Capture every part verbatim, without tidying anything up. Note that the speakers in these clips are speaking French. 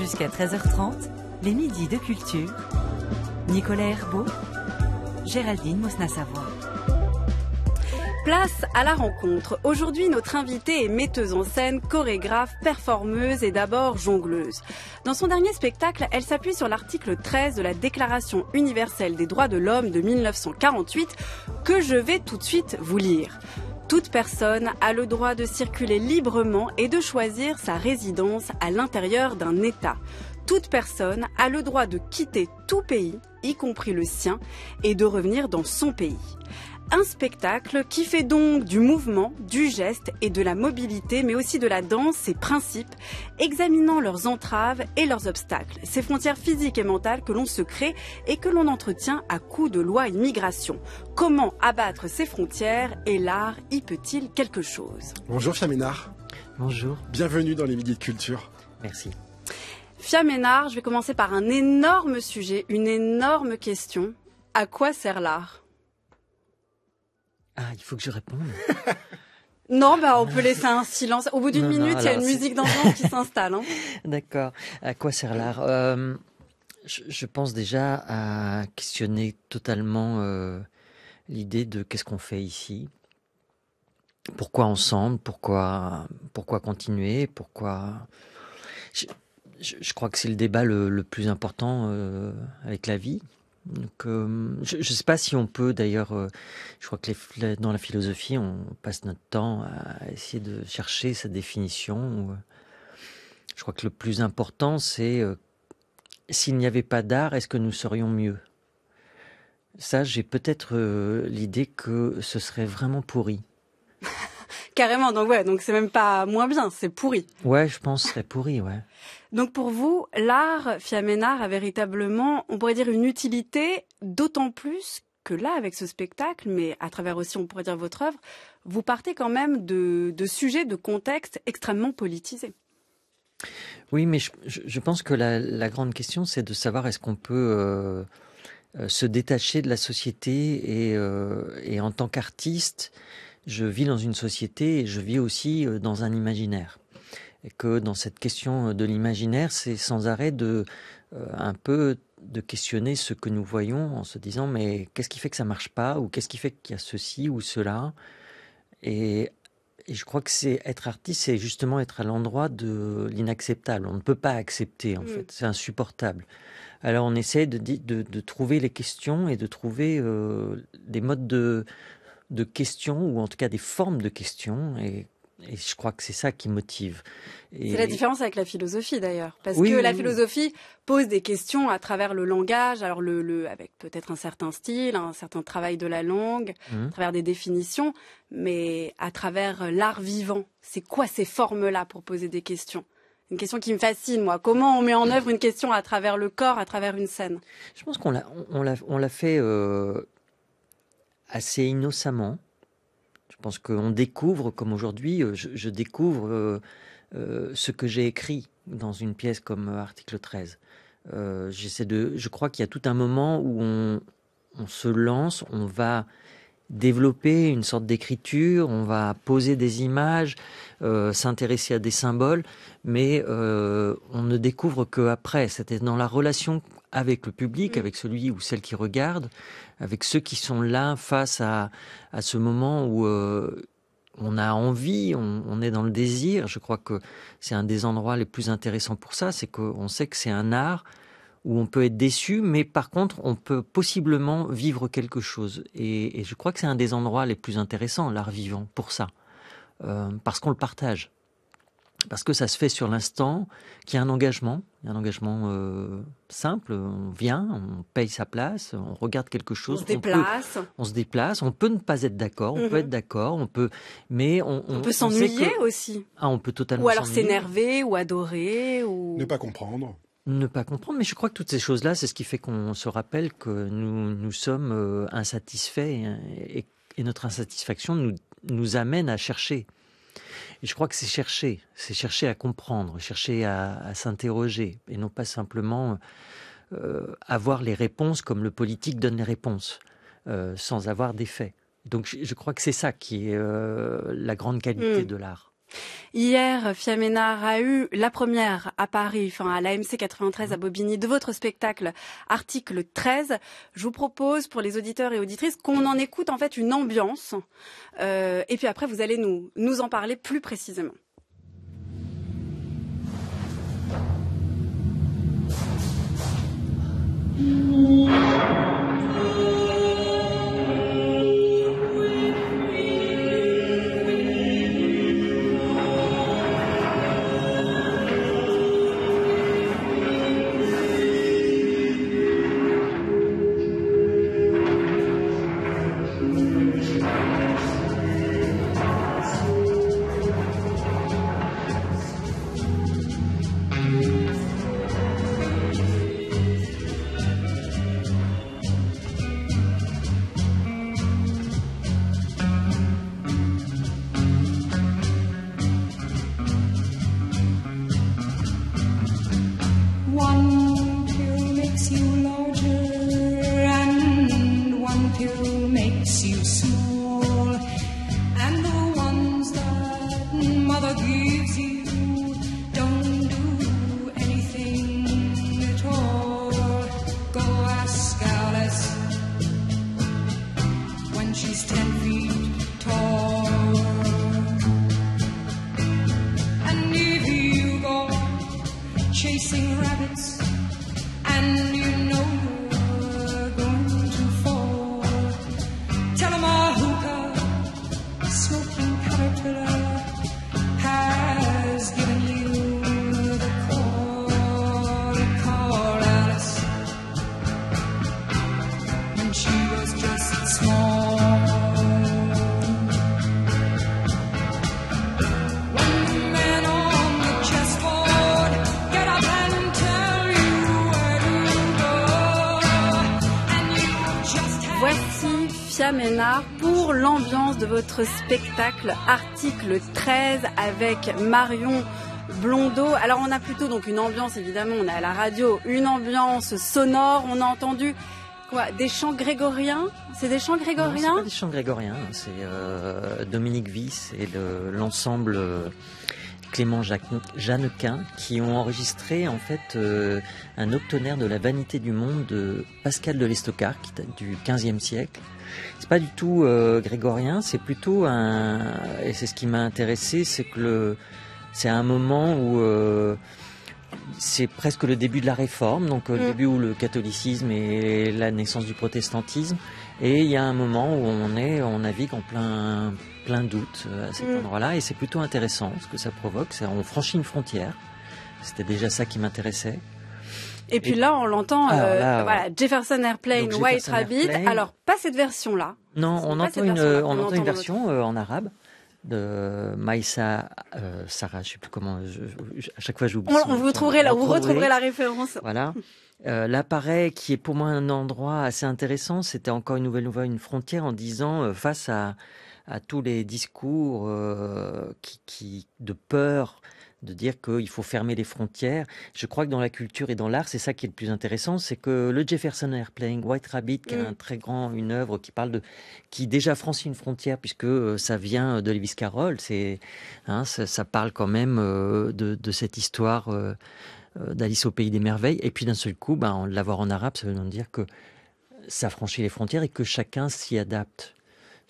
Jusqu'à treize heures trente, les Midis de Culture, Nicolas Herbeau, Géraldine Mosna-Savoie. Place à la rencontre. Aujourd'hui, notre invitée est metteuse en scène, chorégraphe, performeuse et d'abord jongleuse. Dans son dernier spectacle, elle s'appuie sur l'article treize de la Déclaration universelle des droits de l'homme de mille neuf cent quarante-huit, que je vais tout de suite vous lire. Toute personne a le droit de circuler librement et de choisir sa résidence à l'intérieur d'un État. Toute personne a le droit de quitter tout pays, y compris le sien, et de revenir dans son pays. Un spectacle qui fait donc du mouvement, du geste et de la mobilité, mais aussi de la danse, ses principes, examinant leurs entraves et leurs obstacles, ces frontières physiques et mentales que l'on se crée et que l'on entretient à coups de lois immigration. Comment abattre ces frontières et l'art y peut-il quelque chose? Bonjour Phia Ménard. Bonjour. Bienvenue dans les Midis de Culture. Merci. Phia Ménard, je vais commencer par un énorme sujet, une énorme question. À quoi sert l'art? Ah, il faut que je réponde. Non, bah, on peut laisser un silence. Au bout d'une minute, il y a une musique d'ambiance qui s'installe. Hein. D'accord. À quoi sert l'art? euh, je, je pense déjà à questionner totalement euh, l'idée de qu'est-ce qu'on fait ici. Pourquoi ensemble? Pourquoi, pourquoi continuer? Pourquoi... Je, je, je crois que c'est le débat le, le plus important euh, avec la vie. Donc, euh, je ne sais pas si on peut d'ailleurs, euh, je crois que les, dans la philosophie, on passe notre temps à essayer de chercher sa définition. Je crois que le plus important, c'est euh, s'il n'y avait pas d'art, est-ce que nous serions mieux? Ça, j'ai peut-être euh, l'idée que ce serait vraiment pourri. Carrément, donc ouais, donc c'est même pas moins bien, c'est pourri. Ouais, je pense que ce serait pourri, ouais. Donc pour vous, l'art, Phia Ménard, a véritablement, on pourrait dire, une utilité, d'autant plus que là, avec ce spectacle, mais à travers aussi, on pourrait dire, votre œuvre, vous partez quand même de, de sujets, de contextes extrêmement politisés. Oui, mais je, je pense que la, la grande question, c'est de savoir est-ce qu'on peut euh, se détacher de la société et, euh, et en tant qu'artiste, je vis dans une société et je vis aussi dans un imaginaire. Et que dans cette question de l'imaginaire, c'est sans arrêt de euh, un peu de questionner ce que nous voyons en se disant mais qu'est-ce qui fait que ça marche pas, ou qu'est-ce qui fait qu'il y a ceci ou cela. Et, et je crois que c'est être artiste, c'est justement être à l'endroit de l'inacceptable. On ne peut pas accepter en mmh. fait, c'est insupportable. Alors on essaie de, de, de trouver les questions et de trouver euh, des modes de de questions, ou en tout cas des formes de questions, et, et je crois que c'est ça qui motive. Et... C'est la différence avec la philosophie d'ailleurs, parce oui, que oui, la philosophie oui. pose des questions à travers le langage, alors le, le, avec peut-être un certain style, un certain travail de la langue, mmh. à travers des définitions, mais à travers l'art vivant. C'est quoi ces formes-là pour poser des questions? Une question qui me fascine, moi. Comment on met en œuvre une question à travers le corps, à travers une scène? Je pense qu'on l'a on l'a, on l'a fait... Euh... assez innocemment. Je pense qu'on découvre, comme aujourd'hui, je, je découvre euh, euh, ce que j'ai écrit dans une pièce comme Article treize. Euh, j'essaie de, je crois qu'il y a tout un moment où on, on se lance, on va développer une sorte d'écriture, on va poser des images, euh, s'intéresser à des symboles, mais euh, on ne découvre qu'après. C'était dans la relation avec le public, avec celui ou celle qui regarde, avec ceux qui sont là face à, à ce moment où euh, on a envie, on, on est dans le désir. Je crois que c'est un des endroits les plus intéressants pour ça, c'est qu'on sait que c'est un art où on peut être déçu, mais par contre, on peut possiblement vivre quelque chose. Et, et je crois que c'est un des endroits les plus intéressants, l'art vivant, pour ça. Euh, parce qu'on le partage. Parce que ça se fait sur l'instant, qu'il y a un engagement, il y a un engagement euh, simple, on vient, on paye sa place, on regarde quelque chose. On se déplace. On, peut, on se déplace, on peut ne pas être d'accord, on mm-hmm. peut être d'accord, on peut... Mais on, on, on peut s'ennuyer que... aussi. Ah, on peut totalement s'ennuyer. Ou alors s'énerver, ou adorer, ou... Ne pas comprendre. Ne pas comprendre, mais je crois que toutes ces choses-là, c'est ce qui fait qu'on se rappelle que nous, nous sommes insatisfaits et, et, et notre insatisfaction nous, nous amène à chercher. Et je crois que c'est chercher, c'est chercher à comprendre, chercher à, à s'interroger et non pas simplement euh, avoir les réponses comme le politique donne les réponses, euh, sans avoir d'effet. Donc je, je crois que c'est ça qui est euh, la grande qualité mmh. de l'art. Hier, Phia Ménard a eu la première à Paris, enfin à la M C quatre-vingt-treize à Bobigny, de votre spectacle Article treize. Je vous propose, pour les auditeurs et auditrices, qu'on en écoute en fait une ambiance. Euh, et puis après, vous allez nous, nous en parler plus précisément. Ménard, pour l'ambiance de votre spectacle Article treize avec Marion Blondeau. Alors on a plutôt donc une ambiance, évidemment, on a à la radio une ambiance sonore, on a entendu quoi, des chants grégoriens? C'est des chants grégoriens? Non, c'est pas des chants grégoriens, c'est euh, Dominique Viss et le, l'ensemble euh, Clément Jeannequin qui ont enregistré en fait euh, un octonaire de la vanité du monde de Pascal de l'Estocard qui date du quinzième siècle. C'est pas du tout euh, grégorien, c'est plutôt un, et c'est ce qui m'a intéressé, c'est que le, c'est un moment où euh, c'est presque le début de la réforme, donc le mmh. début où le catholicisme et la naissance du protestantisme, et il y a un moment où on est, on navigue en plein, plein doute à cet mmh. endroit-là, et c'est plutôt intéressant ce que ça provoque, c'est on franchit une frontière, c'était déjà ça qui m'intéressait. Et puis là, on l'entend, euh, là, voilà, Jefferson Airplane, Jefferson White Rabbit. Airplane. Alors, pas cette version-là. Non, on entend, une, version on, on entend une version euh, en arabe de Maïsa, euh, Sarah, je ne sais plus comment, je, je, à chaque fois j'oublie. On, on vous retrouverez là, vous retrouverez la référence. Voilà. Euh, l'appareil qui est pour moi un endroit assez intéressant, c'était encore une nouvelle nouvelle, une frontière en disant euh, face à, à tous les discours euh, qui, qui, de peur, de dire qu'il faut fermer les frontières. Je crois que dans la culture et dans l'art, c'est ça qui est le plus intéressant, c'est que le Jefferson Airplane, White Rabbit, qui est un très grand, une œuvre qui parle de, qui déjà franchit une frontière puisque ça vient de Lewis Carroll. C'est, hein, ça, ça parle quand même euh, de, de cette histoire euh, d'Alice au pays des merveilles. Et puis d'un seul coup, ben, l'avoir en arabe, ça veut donc dire que ça franchit les frontières et que chacun s'y adapte.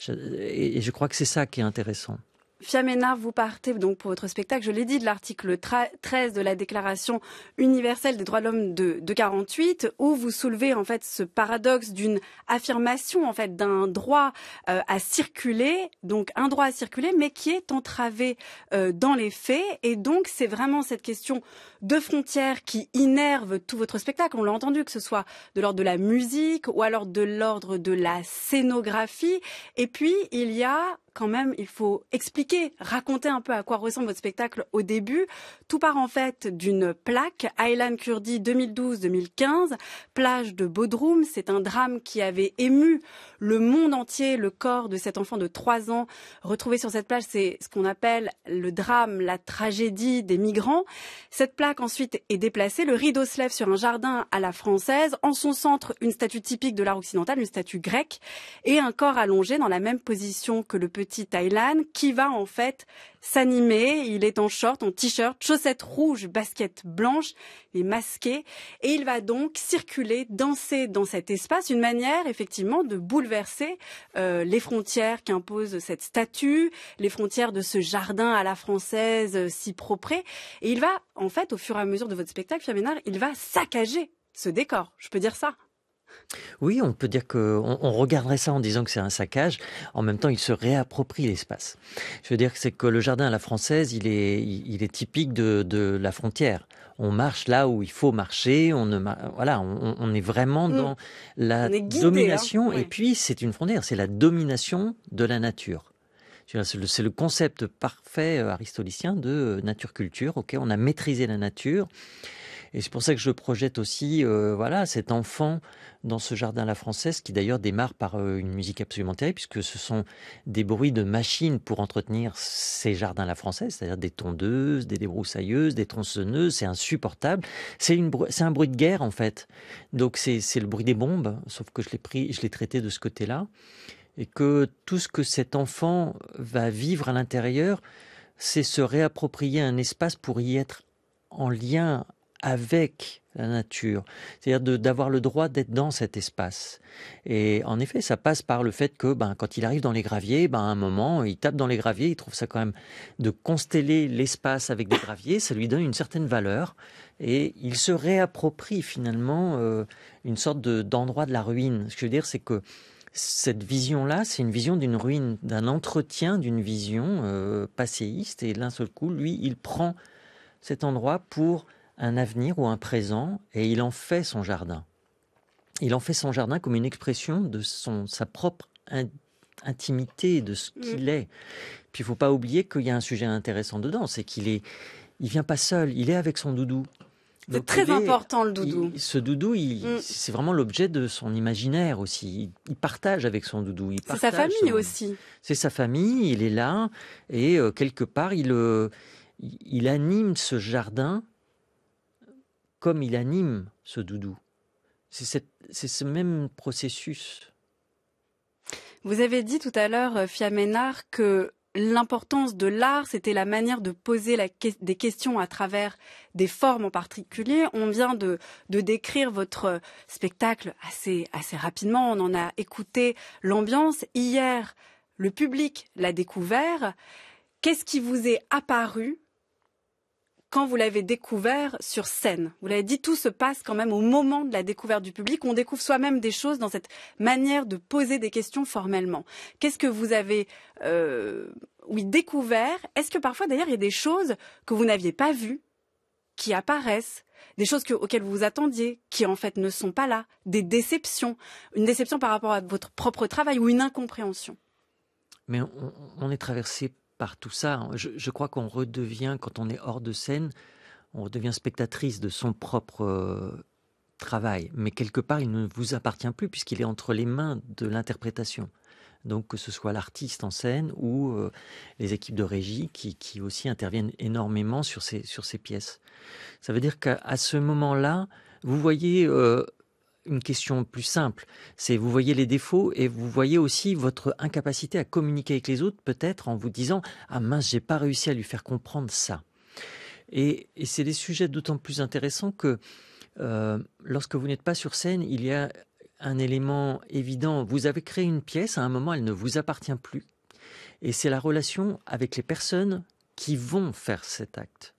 Et je crois que c'est ça qui est intéressant. Phia Ménard, vous partez donc pour votre spectacle, je l'ai dit, de l'article treize de la Déclaration universelle des droits de l'homme de, de quarante-huit, où vous soulevez en fait ce paradoxe d'une affirmation en fait d'un droit euh, à circuler, donc un droit à circuler, mais qui est entravé euh, dans les faits. Et donc c'est vraiment cette question de frontières qui innerve tout votre spectacle. On l'a entendu, que ce soit de l'ordre de la musique ou alors de l'ordre de la scénographie. Et puis il y a quand même, il faut expliquer, raconter un peu à quoi ressemble votre spectacle au début. Tout part en fait d'une plaque, Aylan Kurdi deux mille douze deux mille quinze, plage de Bodrum. C'est un drame qui avait ému le monde entier. Le corps de cet enfant de trois ans retrouvé sur cette plage, c'est ce qu'on appelle le drame, la tragédie des migrants. Cette plaque ensuite est déplacée, le rideau se lève sur un jardin à la française. En son centre, une statue typique de l'art occidental, une statue grecque, et un corps allongé dans la même position que le petit petit Aylan qui va en fait s'animer. Il est en short, en t-shirt, chaussettes rouges, basket blanche, il est masqué et il va donc circuler, danser dans cet espace, une manière effectivement de bouleverser euh, les frontières qu'impose cette statue, les frontières de ce jardin à la française euh, si propre. Et il va en fait, au fur et à mesure de votre spectacle, Phia Ménard, il va saccager ce décor, je peux dire ça. Oui, on peut dire qu'on on regarderait ça en disant que c'est un saccage. En même temps, il se réapproprie l'espace. Je veux dire que c'est que le jardin à la française, il est, il est typique de, de la frontière. On marche là où il faut marcher. On ne, voilà, on, on est vraiment dans mmh. la on est guidé, domination. Hein. Ouais. Et puis, c'est une frontière, c'est la domination de la nature. C'est le concept parfait aristotélicien de nature-culture. Ok, on a maîtrisé la nature. Et c'est pour ça que je projette aussi euh, voilà, cet enfant dans ce jardin à la française qui d'ailleurs démarre par euh, une musique absolument terrible puisque ce sont des bruits de machines pour entretenir ces jardins à la française, c'est-à-dire des tondeuses, des débroussailleuses, des tronçonneuses, c'est insupportable. C'est un bruit de guerre en fait. Donc c'est le bruit des bombes, sauf que je l'ai pris, je l'ai traité de ce côté-là. Et que tout ce que cet enfant va vivre à l'intérieur, c'est se réapproprier un espace pour y être en lien avec la nature, c'est-à-dire d'avoir le droit d'être dans cet espace. Et en effet, ça passe par le fait que ben, quand il arrive dans les graviers, ben, à un moment, il tape dans les graviers, il trouve ça quand même de consteller l'espace avec des graviers, ça lui donne une certaine valeur et il se réapproprie finalement euh, une sorte de, d'endroit de la ruine. Ce que je veux dire, c'est que cette vision-là, c'est une vision d'une ruine, d'un entretien d'une vision euh, passéiste et d'un seul coup, lui, il prend cet endroit pour un avenir ou un présent, et il en fait son jardin. Il en fait son jardin comme une expression de son, sa propre in, intimité, de ce qu'il est. Puis il ne faut pas oublier qu'il y a un sujet intéressant dedans, c'est qu'il est, il vient pas seul, il est avec son doudou. C'est très est, important le doudou. Il, ce doudou, mm. c'est vraiment l'objet de son imaginaire aussi. Il, il partage avec son doudou. C'est sa famille son, aussi. C'est sa famille, il est là, et euh, quelque part, il, euh, il, il anime ce jardin comme il anime ce doudou. C'est ce même processus. Vous avez dit tout à l'heure, Phia Ménard, que l'importance de l'art, c'était la manière de poser la que des questions à travers des formes en particulier. On vient de, de décrire votre spectacle assez, assez rapidement. On en a écouté l'ambiance. Hier, le public l'a découvert. Qu'est-ce qui vous est apparu quand vous l'avez découvert sur scène? Vous l'avez dit, tout se passe quand même au moment de la découverte du public. On découvre soi-même des choses dans cette manière de poser des questions formellement. Qu'est-ce que vous avez euh, oui, découvert? Est-ce que parfois, d'ailleurs, il y a des choses que vous n'aviez pas vues, qui apparaissent, des choses que, auxquelles vous vous attendiez, qui en fait ne sont pas là, des déceptions, une déception par rapport à votre propre travail ou une incompréhension? Mais on, on est traversé par tout ça. Je, je crois qu'on redevient, quand on est hors de scène, on redevient spectatrice de son propre euh, travail. Mais quelque part, il ne vous appartient plus puisqu'il est entre les mains de l'interprétation. Donc que ce soit l'artiste en scène ou euh, les équipes de régie qui, qui aussi interviennent énormément sur ces, sur ces pièces. Ça veut dire qu'à ce moment-là, vous voyez euh, une question plus simple, c'est vous voyez les défauts et vous voyez aussi votre incapacité à communiquer avec les autres, peut-être en vous disant « Ah mince, j'ai pas réussi à lui faire comprendre ça ». Et, et c'est des sujets d'autant plus intéressants que euh, lorsque vous n'êtes pas sur scène, il y a un élément évident. Vous avez créé une pièce, à un moment elle ne vous appartient plus. Et c'est la relation avec les personnes qui vont faire cet acte.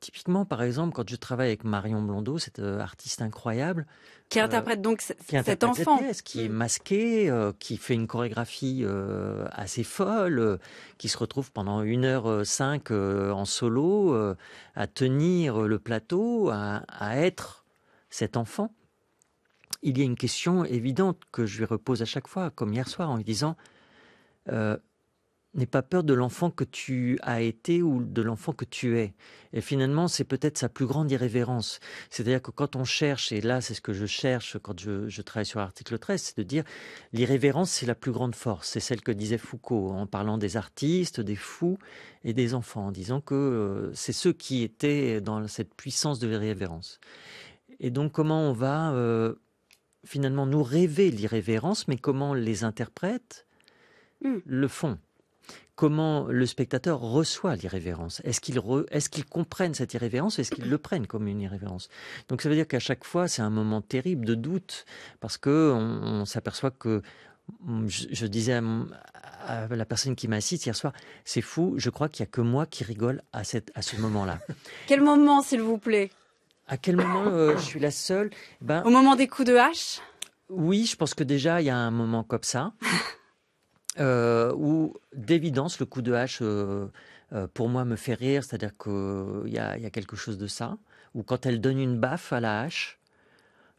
Typiquement, par exemple, quand je travaille avec Marion Blondeau, cette euh, artiste incroyable... Qui interprète euh, donc qui interprète cet enfant. Pièce, qui est masqué, euh, qui fait une chorégraphie euh, assez folle, euh, qui se retrouve pendant une heure cinq euh, en solo, euh, à tenir le plateau, à, à être cet enfant. Il y a une question évidente que je lui repose à chaque fois, comme hier soir, en lui disant... Euh, N'aie pas peur de l'enfant que tu as été ou de l'enfant que tu es. Et finalement, c'est peut-être sa plus grande irrévérence. C'est-à-dire que quand on cherche, et là c'est ce que je cherche quand je, je travaille sur l'article treize, c'est de dire l'irrévérence c'est la plus grande force. C'est celle que disait Foucault en parlant des artistes, des fous et des enfants, en disant que euh, c'est ceux qui étaient dans cette puissance de l'irrévérence. Et donc comment on va euh, finalement nous rêver l'irrévérence, mais comment les interprètes mmh. le font. comment le spectateur reçoit l'irrévérence. Est-ce qu'il re... est-ce qu'il comprenne cette irrévérence, est-ce qu'il le prenne comme une irrévérence? Donc ça veut dire qu'à chaque fois, c'est un moment terrible de doute, parce qu'on on, s'aperçoit que, je, je disais à, à la personne qui m'assiste hier soir, c'est fou, je crois qu'il n'y a que moi qui rigole à, cette, à ce moment-là. Quel moment, s'il vous plaît? À quel moment euh, je suis la seule? Ben, au moment des coups de hache? Oui, je pense que déjà, il y a un moment comme ça. Euh, où d'évidence le coup de hache euh, euh, pour moi me fait rire, c'est-à-dire qu'il euh, y, y a quelque chose de ça, ou quand elle donne une baffe à la hache,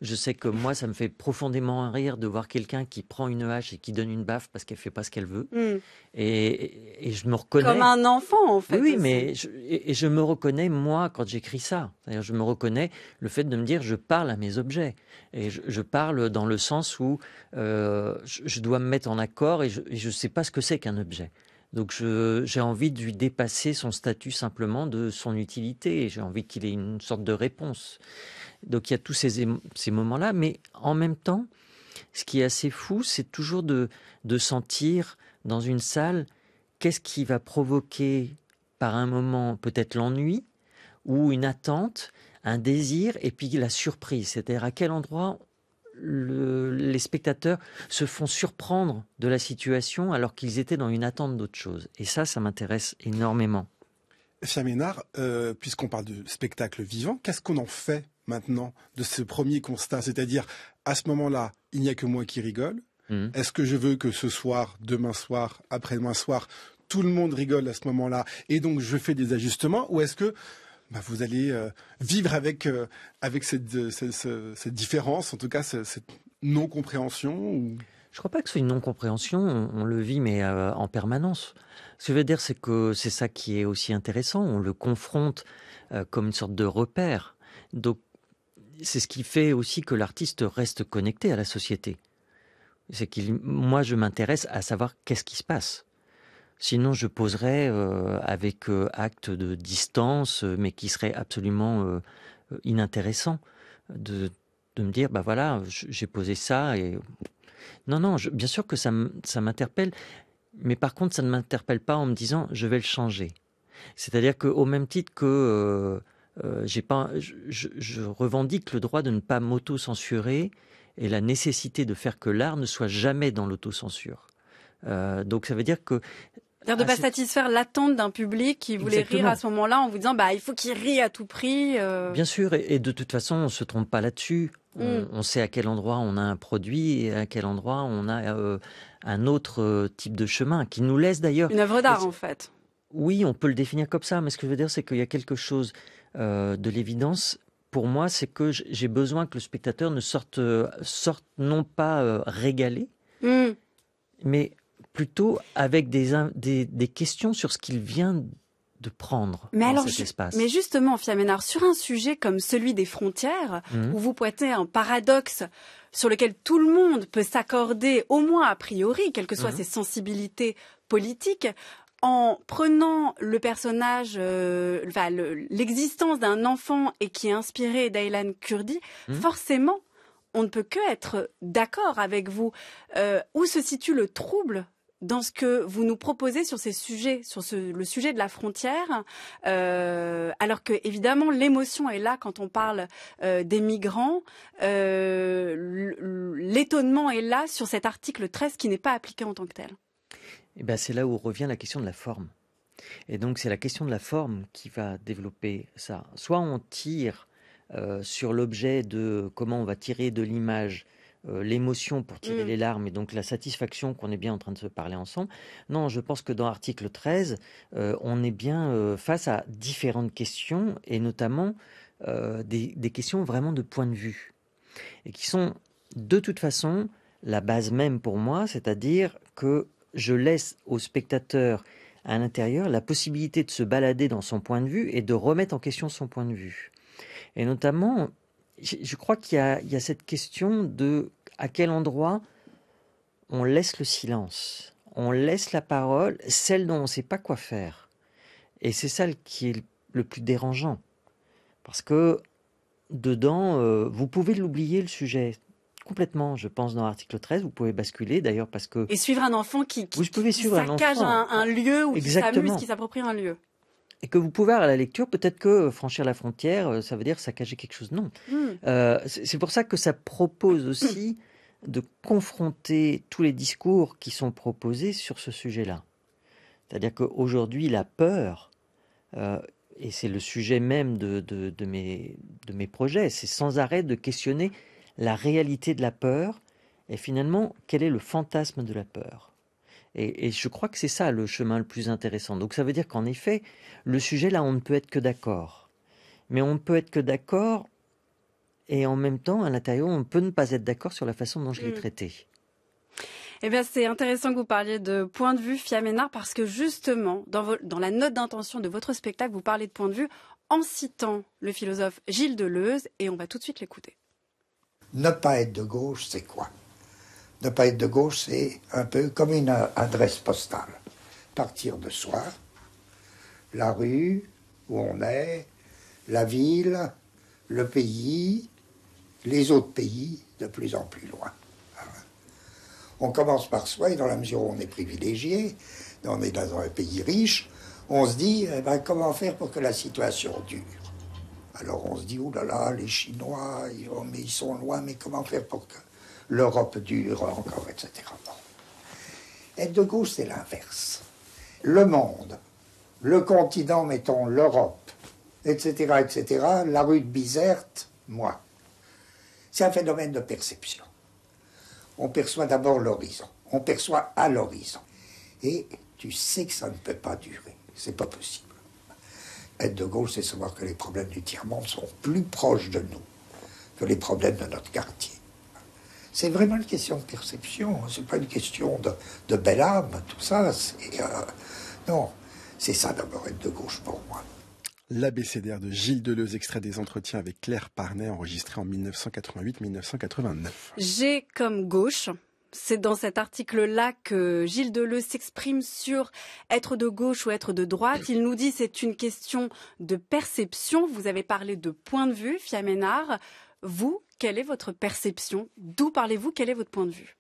je sais que moi ça me fait profondément rire de voir quelqu'un qui prend une hache et qui donne une baffe parce qu'elle ne fait pas ce qu'elle veut, mm. et, et, et je me reconnais... Comme un enfant en fait. Oui, aussi. mais je, et, et je me reconnais moi quand j'écris ça, c'est-à-dire je me reconnais le fait de me dire je parle à mes objets. Et je, je parle dans le sens où euh, je, je dois me mettre en accord et je ne sais pas ce que c'est qu'un objet. Donc j'ai envie de lui dépasser son statut simplement de son utilité. J'ai envie qu'il ait une sorte de réponse. Donc il y a tous ces, ces moments-là. Mais en même temps, ce qui est assez fou, c'est toujours de, de sentir dans une salle qu'est-ce qui va provoquer par un moment peut-être l'ennui ou une attente, un désir et puis la surprise, c'est-à-dire à quel endroit le, les spectateurs se font surprendre de la situation alors qu'ils étaient dans une attente d'autre chose. Et ça, ça m'intéresse énormément. Phia Ménard, euh, puisqu'on parle de spectacle vivant, qu'est-ce qu'on en fait maintenant de ce premier constat? C'est-à-dire, à ce moment-là, il n'y a que moi qui rigole. Mmh. Est-ce que je veux que ce soir, demain soir, après-demain soir, tout le monde rigole à ce moment-là et donc je fais des ajustements? Ou est-ce que... Bah vous allez euh, vivre avec, euh, avec cette, euh, cette, cette, cette différence, en tout cas cette, cette non-compréhension ou... Je ne crois pas que c'est une non-compréhension, on, on le vit mais euh, en permanence. Ce que je veux dire, c'est que c'est ça qui est aussi intéressant, on le confronte euh, comme une sorte de repère. Donc c'est ce qui fait aussi que l'artiste reste connecté à la société. C'est qu'il, moi je m'intéresse à savoir qu'est-ce qui se passe. Sinon, je poserais euh, avec euh, acte de distance, euh, mais qui serait absolument euh, inintéressant de, de me dire, bah voilà, j'ai posé ça. Et... Non, non, je, bien sûr que ça m'interpelle, mais par contre, ça ne m'interpelle pas en me disant, je vais le changer. C'est-à-dire qu'au même titre que euh, euh, j'ai pas, je, je revendique le droit de ne pas m'auto-censurer et la nécessité de faire que l'art ne soit jamais dans l'auto-censure. Euh, donc ça veut dire que... De ne pas satisfaire l'attente d'un public qui voulait Exactement. Rire à ce moment-là en vous disant bah, « il faut qu'il rie à tout prix euh... ». Bien sûr, et, et de toute façon, on ne se trompe pas là-dessus. Mm. On, on sait à quel endroit on a un produit et à quel endroit on a euh, un autre euh, type de chemin qui nous laisse d'ailleurs... Une œuvre d'art en fait. Oui, on peut le définir comme ça, mais ce que je veux dire, c'est qu'il y a quelque chose euh, de l'évidence... Pour moi, c'est que j'ai besoin que le spectateur ne sorte, euh, sorte non pas euh, régalé, mm. mais... plutôt avec des, des, des questions sur ce qu'il vient de prendre mais dans alors, cet espace. Mais justement, Phia Ménard, sur un sujet comme celui des frontières, mmh. où vous pointez un paradoxe sur lequel tout le monde peut s'accorder, au moins a priori, quelles que soient mmh. ses sensibilités politiques, en prenant le personnage, euh, enfin, l'existence d'un enfant et qui est inspiré d'Aylan Kurdi, mmh. forcément, on ne peut que être d'accord avec vous. Euh, où se situe le trouble ? Dans ce que vous nous proposez sur ces sujets, sur ce, le sujet de la frontière, euh, alors que évidemment l'émotion est là quand on parle euh, des migrants, euh, l'étonnement est là sur cet article treize qui n'est pas appliqué en tant que tel. Et ben c'est là où revient la question de la forme. Et donc c'est la question de la forme qui va développer ça. Soit on tire euh, sur l'objet de comment on va tirer de l'image. Euh, l'émotion pour tirer mmh. les larmes et donc la satisfaction qu'on est bien en train de se parler ensemble. Non, je pense que dans l'article treize, euh, on est bien euh, face à différentes questions et notamment euh, des, des questions vraiment de point de vue et qui sont de toute façon la base même pour moi, c'est-à-dire que je laisse au spectateur à l'intérieur la possibilité de se balader dans son point de vue et de remettre en question son point de vue. Et notamment... Je crois qu'il y, y a cette question de à quel endroit on laisse le silence, on laisse la parole, celle dont on ne sait pas quoi faire. Et c'est ça qui est le plus dérangeant. Parce que dedans, euh, vous pouvez l'oublier le sujet complètement, je pense, dans l'article treize. Vous pouvez basculer, d'ailleurs, parce que... Et suivre un enfant qui, qui, vous pouvez qui suivre saccage un, enfant. Un, un lieu ou qui s'amuse, qui s'approprie un lieu. Et que vous pouvez, à la lecture, peut-être que franchir la frontière, ça veut dire saccager quelque chose. Non. Mmh. Euh, c'est pour ça que ça propose aussi mmh. de confronter tous les discours qui sont proposés sur ce sujet-là. C'est-à-dire qu'aujourd'hui, la peur, euh, et c'est le sujet même de, de, de, mes, de mes projets, c'est sans arrêt de questionner la réalité de la peur et finalement, quel est le fantasme de la peur ? Et, et je crois que c'est ça le chemin le plus intéressant. Donc ça veut dire qu'en effet, le sujet là, on ne peut être que d'accord. Mais on ne peut être que d'accord et en même temps, à l'intérieur, on peut ne pas être d'accord sur la façon dont je l'ai traité. Eh bien, c'est intéressant que vous parliez de point de vue, Phia Ménard, parce que justement, dans, vos, dans la note d'intention de votre spectacle, vous parlez de point de vue en citant le philosophe Gilles Deleuze, et on va tout de suite l'écouter. Ne pas être de gauche, c'est quoi ? Ne pas être de gauche, c'est un peu comme une adresse postale. Partir de soi, la rue où on est, la ville, le pays, les autres pays de plus en plus loin. On commence par soi et dans la mesure où on est privilégié, on est dans un pays riche, on se dit eh ben, comment faire pour que la situation dure. Alors on se dit, oulala, les Chinois, ils, oh, mais ils sont loin, mais comment faire pour que l'Europe dure encore, et cetera. Bon. Être de gauche, c'est l'inverse. Le monde, le continent, mettons l'Europe, et cetera, et cetera, la rue de Bizerte, moi. C'est un phénomène de perception. On perçoit d'abord l'horizon, on perçoit à l'horizon. Et tu sais que ça ne peut pas durer, c'est pas possible. Être de gauche, c'est savoir que les problèmes du tiers-monde sont plus proches de nous que les problèmes de notre quartier. C'est vraiment une question de perception, c'est pas une question de, de belle âme, tout ça. Euh, non, c'est ça d'abord être de gauche pour moi. L'A B C D R de Gilles Deleuze, extrait des entretiens avec Claire Parnet, enregistré en mille neuf cent quatre-vingt-huit mille neuf cent quatre-vingt-neuf. J'ai comme gauche. C'est dans cet article-là que Gilles Deleuze s'exprime sur être de gauche ou être de droite. Il nous dit c'est une question de perception. Vous avez parlé de point de vue, Phia Ménard. Vous, quelle est votre perception? D'où parlez-vous? Quel est votre point de vue?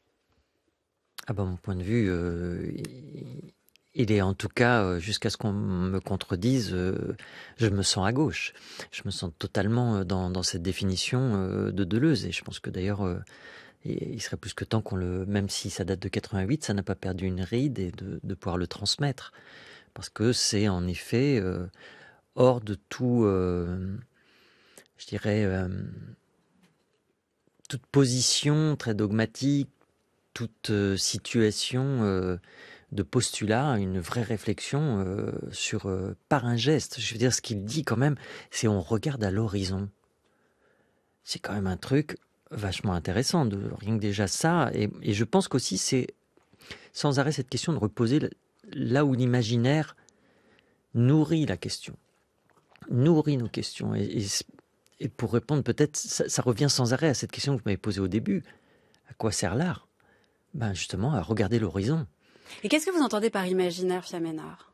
Ah ben, mon point de vue... Euh... Il est en tout cas, jusqu'à ce qu'on me contredise, je me sens à gauche. Je me sens totalement dans, dans cette définition de Deleuze. Et je pense que d'ailleurs, il serait plus que temps qu'on le... Même si ça date de quatre-vingt-huit, ça n'a pas perdu une ride et de, de pouvoir le transmettre. Parce que c'est en effet euh, hors de tout, euh, je dirais, euh, toute position très dogmatique, toute situation... Euh, de postulat, une vraie réflexion euh, sur euh, par un geste. Je veux dire, ce qu'il dit quand même, c'est on regarde à l'horizon. C'est quand même un truc vachement intéressant, de, rien que déjà ça. Et, et je pense qu'aussi, c'est sans arrêt cette question de reposer là où l'imaginaire nourrit la question, nourrit nos questions. Et, et, et pour répondre, peut-être, ça, ça revient sans arrêt à cette question que vous m'avez posée au début. À quoi sert l'art? Ben justement, à regarder l'horizon. Et qu'est-ce que vous entendez par imaginaire, Phia Ménard?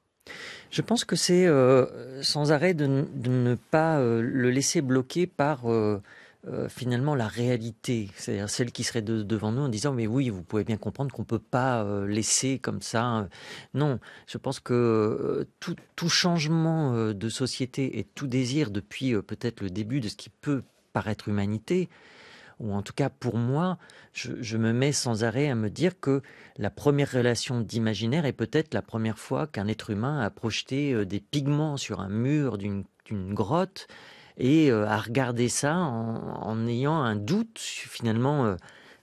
Je pense que c'est euh, sans arrêt de, de ne pas euh, le laisser bloquer par euh, euh, finalement la réalité, c'est-à-dire celle qui serait de, devant nous en disant « mais oui, vous pouvez bien comprendre qu'on ne peut pas euh, laisser comme ça ». Non, je pense que euh, tout, tout changement euh, de société et tout désir depuis euh, peut-être le début de ce qui peut paraître humanité, ou en tout cas pour moi, je, je me mets sans arrêt à me dire que la première relation d'imaginaire est peut-être la première fois qu'un être humain a projeté des pigments sur un mur d'une grotte et euh, a regardé ça en, en ayant un doute finalement, euh,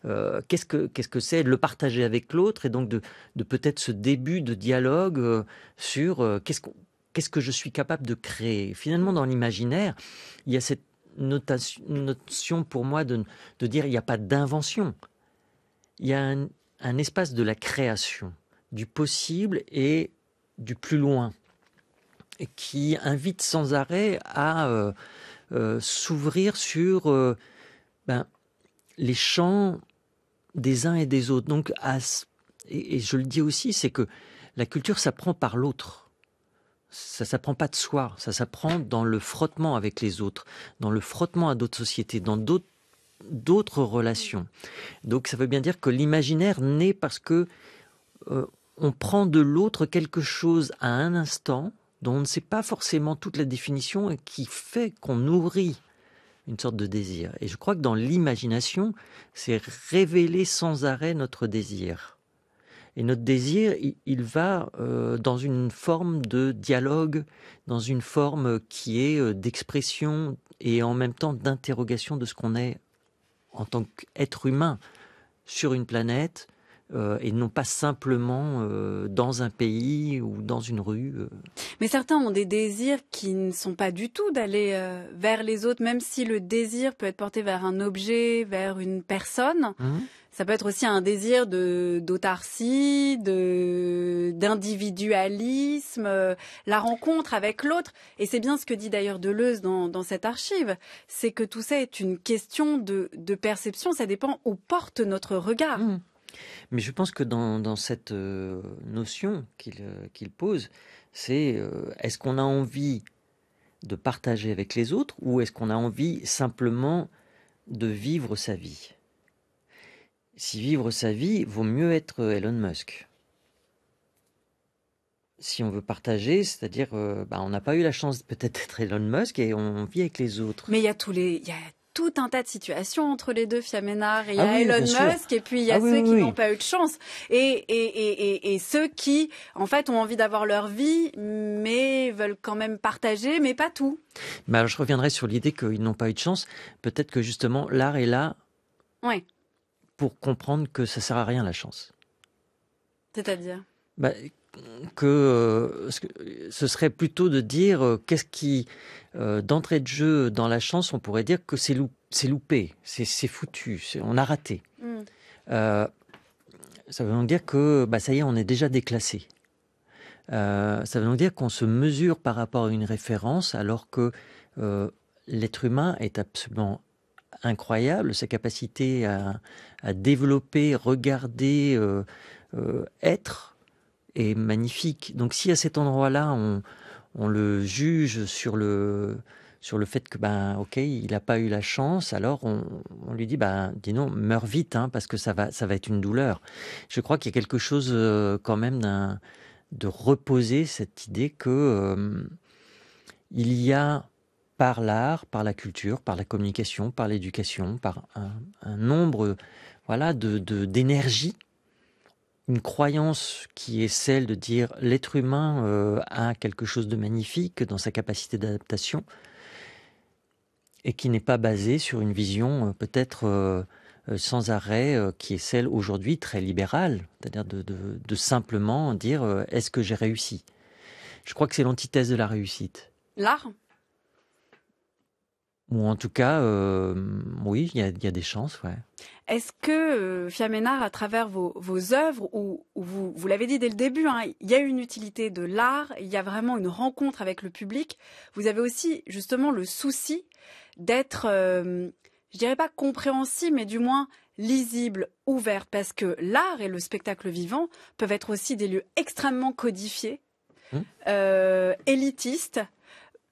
euh, qu'est-ce que qu'est-ce que c'est de le partager avec l'autre et donc de, de peut-être ce début de dialogue euh, sur euh, qu'est-ce que, qu'est-ce que je suis capable de créer. Finalement dans l'imaginaire, il y a cette Notation, notion pour moi de, de dire il n'y a pas d'invention, il y a un, un espace de la création, du possible et du plus loin, et qui invite sans arrêt à euh, euh, s'ouvrir sur euh, ben, les champs des uns et des autres. Donc, à, et, et je le dis aussi, c'est que la culture s'apprend par l'autre. Ça ne s'apprend pas de soi, ça s'apprend dans le frottement avec les autres, dans le frottement à d'autres sociétés, dans d'autres d'autres relations. Donc ça veut bien dire que l'imaginaire naît parce que euh, on prend de l'autre quelque chose à un instant dont on ne sait pas forcément toute la définition et qui fait qu'on nourrit une sorte de désir. Et je crois que dans l'imagination, c'est révéler sans arrêt notre désir. Et notre désir, il, il va euh, dans une forme de dialogue, dans une forme qui est euh, d'expression et en même temps d'interrogation de ce qu'on est en tant qu'être humain sur une planète euh, et non pas simplement euh, dans un pays ou dans une rue. Euh. Mais certains ont des désirs qui ne sont pas du tout d'aller euh, vers les autres, même si le désir peut être porté vers un objet, vers une personne. Mmh. Ça peut être aussi un désir de d'autarcie, de d'individualisme, euh, la rencontre avec l'autre. Et c'est bien ce que dit d'ailleurs Deleuze dans, dans cette archive. C'est que tout ça est une question de, de perception. Ça dépend où porte notre regard. Mmh. Mais je pense que dans, dans cette notion qu'il qu'il pose, c'est euh, est-ce qu'on a envie de partager avec les autres ou est-ce qu'on a envie simplement de vivre sa vie ? Si vivre sa vie, vaut mieux être Elon Musk. Si on veut partager, c'est-à-dire, euh, bah, on n'a pas eu la chance peut-être d'être Elon Musk et on vit avec les autres. Mais il y a tous les, il y a tout un tas de situations entre les deux, Phia Ménard. Il y a ah oui, Elon Musk sûr. Et puis il y a ah ceux oui, qui oui. n'ont pas eu de chance et, et, et, et, et ceux qui, en fait, ont envie d'avoir leur vie, mais veulent quand même partager, mais pas tout. Bah, alors, je reviendrai sur l'idée qu'ils n'ont pas eu de chance. Peut-être que justement, l'art est là. Oui. Pour comprendre que ça sert à rien la chance. C'est-à-dire bah, que euh, ce serait plutôt de dire euh, qu'est-ce qui, euh, d'entrée de jeu dans la chance, on pourrait dire que c'est loup, c'est loupé, c'est foutu, on a raté. Mm. Euh, ça veut donc dire que bah, ça y est, on est déjà déclassé. Euh, ça veut donc dire qu'on se mesure par rapport à une référence alors que euh, l'être humain est absolument incroyable, sa capacité à, à développer, regarder, euh, euh, être est magnifique. Donc si à cet endroit-là, on, on le juge sur le, sur le fait que, ben, ok, il n'a pas eu la chance, alors on, on lui dit, ben, dis non, meurs vite, hein, parce que ça va, ça va être une douleur. Je crois qu'il y a quelque chose euh, quand même d'un, de reposer cette idée que euh, il y a par l'art, par la culture, par la communication, par l'éducation, par un, un nombre voilà, de, de, d'énergie, une croyance qui est celle de dire l'être humain euh, a quelque chose de magnifique dans sa capacité d'adaptation et qui n'est pas basée sur une vision euh, peut-être euh, sans arrêt euh, qui est celle aujourd'hui très libérale, c'est-à-dire de, de, de simplement dire euh, est-ce que j'ai réussi? Je crois que c'est l'antithèse de la réussite. L'art ? Ou en tout cas, euh, oui, il y, y a des chances, ouais. Est-ce que, euh, Phia Ménard, à travers vos, vos œuvres, où, où vous, vous l'avez dit dès le début, hein, il y a une utilité de l'art, il y a vraiment une rencontre avec le public, vous avez aussi justement le souci d'être, euh, je dirais pas compréhensible, mais du moins lisible, ouverte, parce que l'art et le spectacle vivant peuvent être aussi des lieux extrêmement codifiés, mmh. euh, élitistes,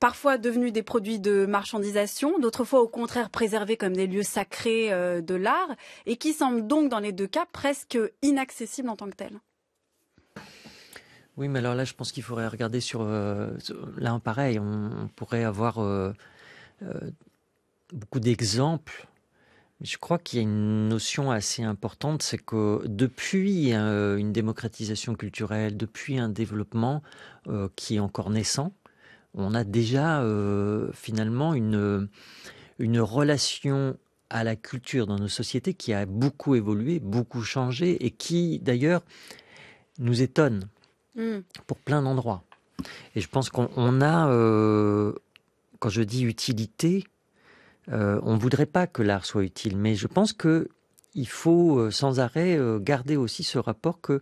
parfois devenus des produits de marchandisation, d'autres fois au contraire préservés comme des lieux sacrés de l'art, et qui semblent donc dans les deux cas presque inaccessibles en tant que tels. Oui, mais alors là, je pense qu'il faudrait regarder sur... Euh, là, pareil, on, on pourrait avoir euh, euh, beaucoup d'exemples. Je crois qu'il y a une notion assez importante, c'est que depuis euh, une démocratisation culturelle, depuis un développement euh, qui est encore naissant, on a déjà euh, finalement une, une relation à la culture dans nos sociétés qui a beaucoup évolué, beaucoup changé et qui d'ailleurs nous étonne mmh. pour plein d'endroits. Et je pense qu'on a, euh, quand je dis utilité, euh, on ne voudrait pas que l'art soit utile, mais je pense qu'il faut sans arrêt garder aussi ce rapport que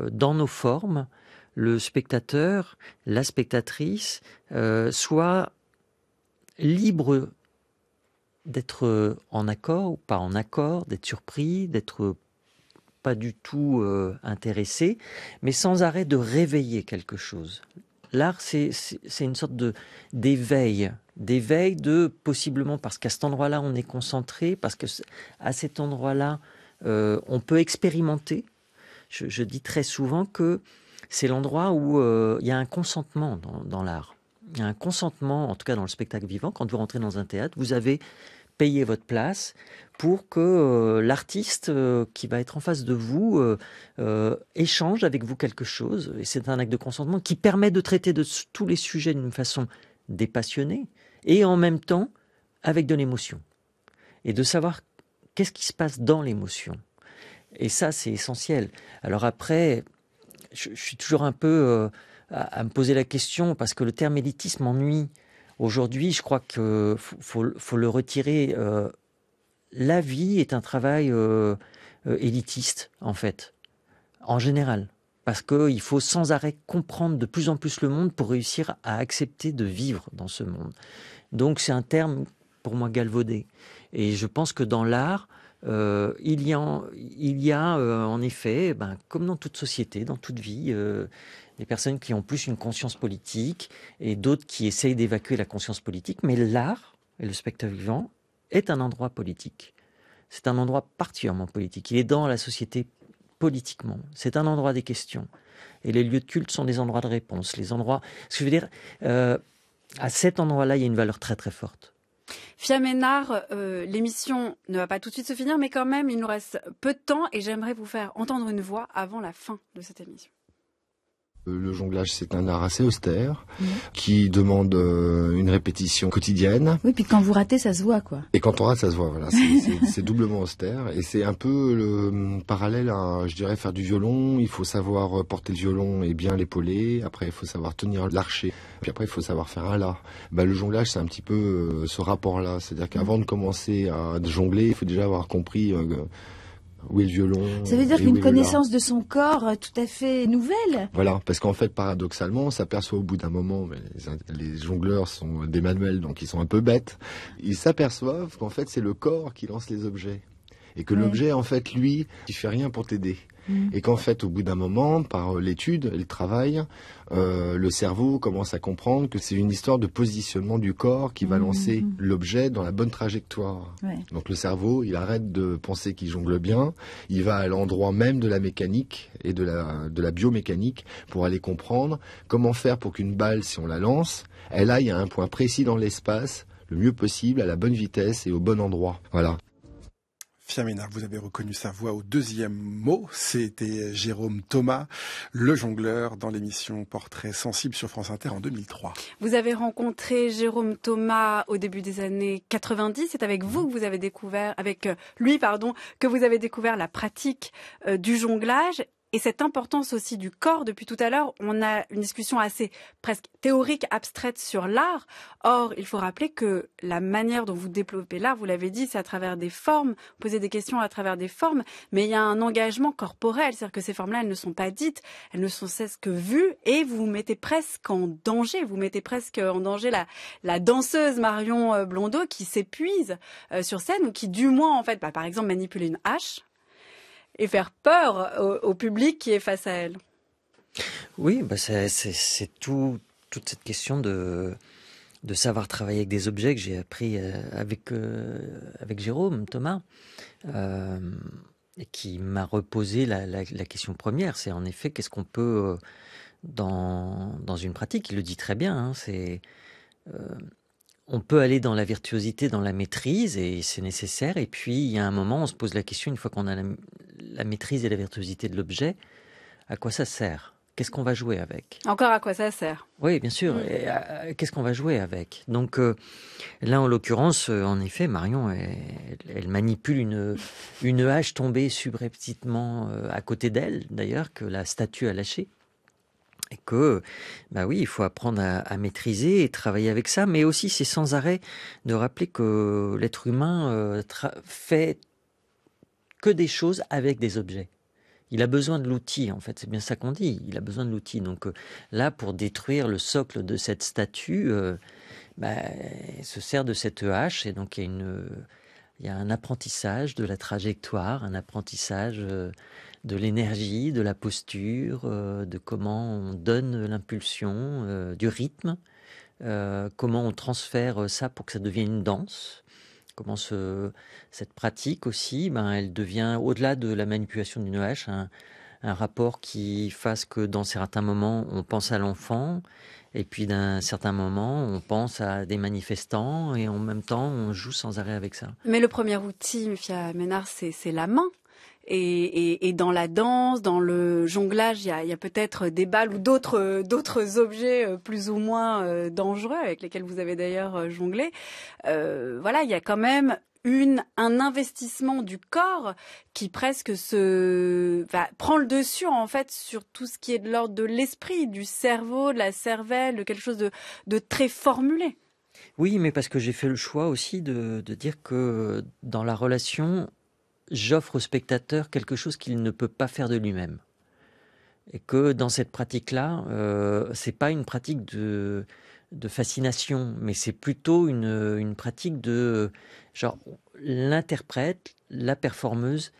euh, dans nos formes, le spectateur, la spectatrice, euh, soit libre d'être en accord ou pas en accord, d'être surpris, d'être pas du tout euh, intéressé, mais sans arrêt de réveiller quelque chose. L'art, c'est une sorte de d'éveil, d'éveil de possiblement parce qu'à cet endroit-là, on est concentré, parce que à cet endroit-là, euh, on peut expérimenter. Je, je dis très souvent que c'est l'endroit où euh, il y a un consentement dans, dans l'art. Il y a un consentement, en tout cas dans le spectacle vivant, quand vous rentrez dans un théâtre, vous avez payé votre place pour que euh, l'artiste euh, qui va être en face de vous euh, euh, échange avec vous quelque chose. Et c'est un acte de consentement qui permet de traiter de tous les sujets d'une façon dépassionnée et en même temps avec de l'émotion. Et de savoir qu'est-ce qui se passe dans l'émotion. Et ça, c'est essentiel. Alors après, je, je suis toujours un peu euh, à, à me poser la question, parce que le terme élitisme m'ennuie. Aujourd'hui, je crois qu'il faut, faut le retirer. Euh, la vie est un travail euh, euh, élitiste, en fait, en général. Parce qu'il faut sans arrêt comprendre de plus en plus le monde pour réussir à accepter de vivre dans ce monde. Donc c'est un terme, pour moi, galvaudé. Et je pense que dans l'art, Euh, il y a, il y a euh, en effet, ben, comme dans toute société, dans toute vie, euh, des personnes qui ont plus une conscience politique et d'autres qui essayent d'évacuer la conscience politique. Mais l'art et le spectacle vivant est un endroit politique. C'est un endroit particulièrement politique. Il est dans la société politiquement. C'est un endroit des questions. Et les lieux de culte sont des endroits de réponse. Les endroits... Ce que je veux dire, euh, à cet endroit-là, il y a une valeur très très forte. Phia Ménard, euh, l'émission ne va pas tout de suite se finir, mais quand même, il nous reste peu de temps et j'aimerais vous faire entendre une voix avant la fin de cette émission. Le jonglage, c'est un art assez austère, mmh. qui demande euh, une répétition quotidienne. Oui, puis quand vous ratez, ça se voit, quoi. Et quand on rate, ça se voit, voilà. C'est doublement austère. Et c'est un peu le parallèle à, je dirais, faire du violon. Il faut savoir porter le violon et bien l'épauler. Après, il faut savoir tenir l'archet. Puis après, il faut savoir faire un lard. Bah, le jonglage, c'est un petit peu euh, ce rapport-là. C'est-à-dire qu'avant de commencer à jongler, il faut déjà avoir compris... Euh, Oui, le violon. Ça veut dire qu'une connaissance de son corps tout à fait nouvelle. Voilà, parce qu'en fait, paradoxalement, on s'aperçoit au bout d'un moment, mais les, les jongleurs sont des manuels, donc ils sont un peu bêtes, ils s'aperçoivent qu'en fait, c'est le corps qui lance les objets. Et que ouais. l'objet, en fait, lui, il fait rien pour t'aider. Mmh. Et qu'en fait, au bout d'un moment, par l'étude, le travail, euh, le cerveau commence à comprendre que c'est une histoire de positionnement du corps qui va lancer mmh. l'objet dans la bonne trajectoire. Ouais. Donc le cerveau, il arrête de penser qu'il jongle bien, il va à l'endroit même de la mécanique et de la, de la biomécanique pour aller comprendre comment faire pour qu'une balle, si on la lance, elle aille à un point précis dans l'espace, le mieux possible, à la bonne vitesse et au bon endroit. Voilà. Phia Ménard, vous avez reconnu sa voix au deuxième mot. C'était Jérôme Thomas, le jongleur, dans l'émission Portrait Sensible sur France Inter en deux mille trois. Vous avez rencontré Jérôme Thomas au début des années quatre-vingt-dix. C'est avec vous que vous avez découvert, avec lui, pardon, que vous avez découvert la pratique du jonglage. Et cette importance aussi du corps, depuis tout à l'heure, on a une discussion assez presque théorique, abstraite sur l'art. Or, il faut rappeler que la manière dont vous développez l'art, vous l'avez dit, c'est à travers des formes, poser des questions à travers des formes, mais il y a un engagement corporel, c'est-à-dire que ces formes-là, elles ne sont pas dites, elles ne sont cesse que vues, et vous vous mettez presque en danger, vous mettez presque en danger la, la danseuse Marion Blondeau qui s'épuise euh, sur scène, ou qui du moins, en fait, bah, par exemple, manipuler une hache, et faire peur au, au public qui est face à elle. Oui, bah c'est tout, toute cette question de, de savoir travailler avec des objets que j'ai appris avec, euh, avec Jérôme Thomas, euh, qui m'a reposé la, la, la question première. C'est en effet, qu'est-ce qu'on peut, euh, dans, dans une pratique, il le dit très bien, hein, c'est... Euh, on peut aller dans la virtuosité, dans la maîtrise, et c'est nécessaire. Et puis, il y a un moment, on se pose la question, une fois qu'on a la, la maîtrise et la virtuosité de l'objet, à quoi ça sert? Qu'est-ce qu'on va jouer avec? Encore à quoi ça sert? Oui, bien sûr. Mmh. Qu'est-ce qu'on va jouer avec? Donc euh, là, en l'occurrence, euh, en effet, Marion, elle, elle manipule une, une hache tombée subrepticement euh, à côté d'elle, d'ailleurs, que la statue a lâchée. Et que, bah oui, il faut apprendre à, à maîtriser et travailler avec ça, mais aussi c'est sans arrêt de rappeler que l'être humain euh, fait que des choses avec des objets. Il a besoin de l'outil, en fait, c'est bien ça qu'on dit, il a besoin de l'outil. Donc euh, là, pour détruire le socle de cette statue, euh, bah, il se sert de cette hache, et donc il y a une... Il y a un apprentissage de la trajectoire, un apprentissage de l'énergie, de la posture, euh, de comment on donne l'impulsion, euh, du rythme, euh, comment on transfère ça pour que ça devienne une danse. Comment ce, cette pratique aussi, ben, elle devient, au-delà de la manipulation d'une hache, un, un rapport qui fasse que dans certains moments, on pense à l'enfant, et puis d'un certain moment, on pense à des manifestants, et en même temps, on joue sans arrêt avec ça. Mais le premier outil, Phia Ménard, c'est, c'est la main. Et, et, et dans la danse, dans le jonglage, il y a, y a peut-être des balles ou d'autres, d'autres objets plus ou moins dangereux avec lesquels vous avez d'ailleurs jonglé. Euh, voilà, il y a quand même une, un investissement du corps qui presque se enfin, prend le dessus en fait sur tout ce qui est de l'ordre de l'esprit, du cerveau, de la cervelle, de quelque chose de, de très formulé. Oui, mais parce que j'ai fait le choix aussi de, de dire que dans la relation, j'offre au spectateur quelque chose qu'il ne peut pas faire de lui-même. Et que dans cette pratique-là, euh, ce n'est pas une pratique de, de fascination, mais c'est plutôt une, une pratique de... Genre, l'interprète, la performeuse,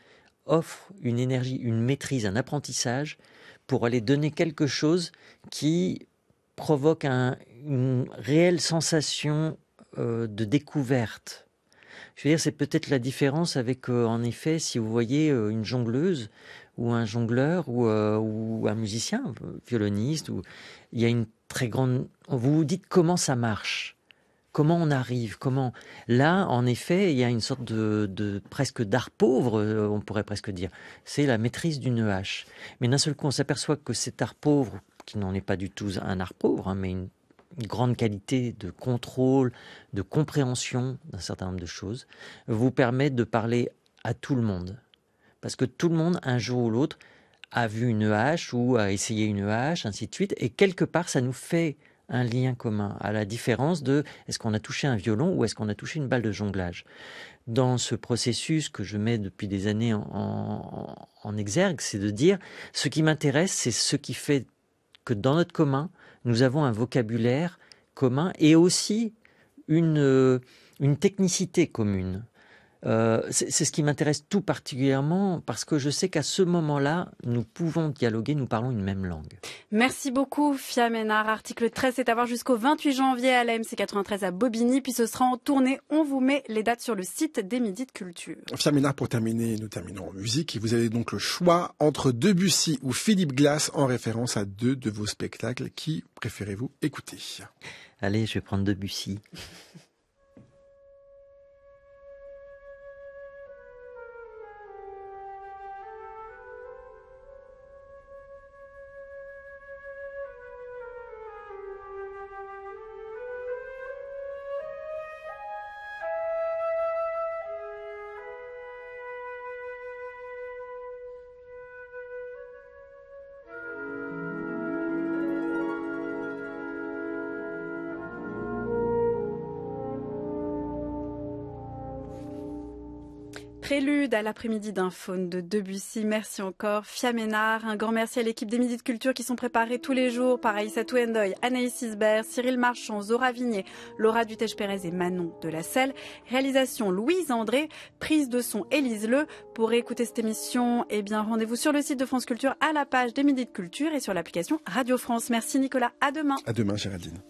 offre une énergie, une maîtrise, un apprentissage pour aller donner quelque chose qui provoque un, une réelle sensation euh, de découverte. Je veux dire, c'est peut-être la différence avec, euh, en effet, si vous voyez euh, une jongleuse ou un jongleur ou, euh, ou un musicien, un violoniste, ou... il y a une très grande... Vous vous dites comment ça marche, comment on arrive, comment... Là, en effet, il y a une sorte de, de presque d'art pauvre, on pourrait presque dire. C'est la maîtrise d'une hache. Mais d'un seul coup, on s'aperçoit que cet art pauvre, qui n'en est pas du tout un art pauvre, hein, mais une... une grande qualité de contrôle, de compréhension d'un certain nombre de choses, vous permet de parler à tout le monde. Parce que tout le monde, un jour ou l'autre, a vu une hache ou a essayé une hache, ainsi de suite. Et quelque part, ça nous fait un lien commun, à la différence de est-ce qu'on a touché un violon ou est-ce qu'on a touché une balle de jonglage. Dans ce processus que je mets depuis des années en, en, en exergue, c'est de dire ce qui m'intéresse, c'est ce qui fait que dans notre commun, nous avons un vocabulaire commun et aussi une, une technicité commune. Euh, c'est, c'est ce qui m'intéresse tout particulièrement parce que je sais qu'à ce moment-là, nous pouvons dialoguer, nous parlons une même langue. Merci beaucoup, Phia Ménard. Article treize, c'est à voir jusqu'au vingt-huit janvier à la M C quatre-vingt-treize à Bobigny, puis ce sera en tournée. On vous met les dates sur le site des Midis de Culture. Phia Ménard, pour terminer, nous terminons en musique. Et vous avez donc le choix entre Debussy ou Philippe Glass en référence à deux de vos spectacles. Qui préférez-vous écouter? Allez, je vais prendre Debussy. Prélude à l'après-midi d'un faune de Debussy. Merci encore, Phia Ménard. Un grand merci à l'équipe des Midis de Culture qui sont préparés tous les jours par Aïssa Touendoy, Anaïs Isbert, Cyril Marchand, Zora Vigné, Laura Duteche-Pérez et Manon de la Selle. Réalisation Louise André, prise de son Élise Le. Pour écouter cette émission, eh bien, rendez-vous sur le site de France Culture à la page des Midis de Culture et sur l'application Radio France. Merci Nicolas, à demain. À demain Géraldine.